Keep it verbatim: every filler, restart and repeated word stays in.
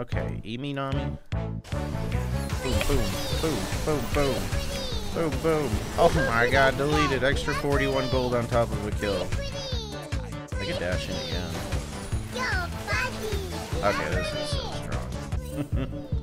Okay, Emi Nami. Boom, boom, boom, boom, boom. Boom, boom. Oh my god, deleted. Extra forty-one gold on top of a kill. I could dash in again. Okay, this is so strong.